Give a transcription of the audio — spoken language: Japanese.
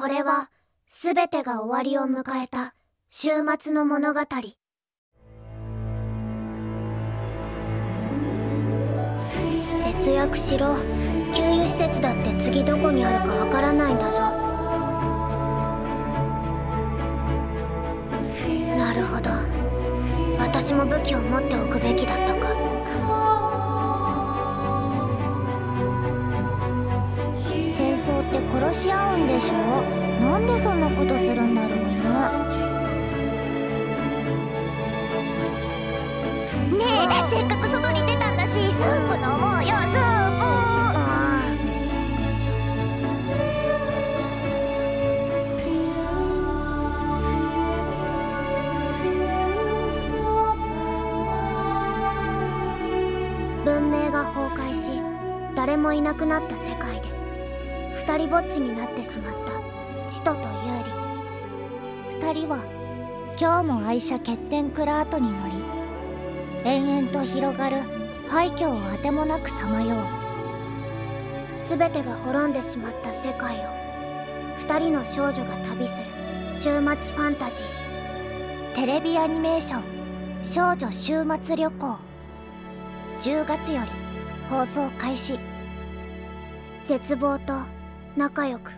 これは全てが終わりを迎えた終末の物語。節約しろ。給油施設だって次どこにあるかわからないんだぞ。なるほど、私も武器を持っておくべきだったか。戦争って殺し合うんでしょ？なんでそんなことするんだろうね。ねえ、せっかく外に出たんだし、スープ飲もうよ、スープ。文明が崩壊し、誰もいなくなった世界で二人ぼっちになってしまったチトとユーリ。二人は今日も愛車欠点クラートに乗り、延々と広がる廃墟をあてもなくさまよう。すべてが滅んでしまった世界を2人の少女が旅する終末ファンタジー。テレビアニメーション「少女終末旅行」10月より放送開始。絶望と仲良く。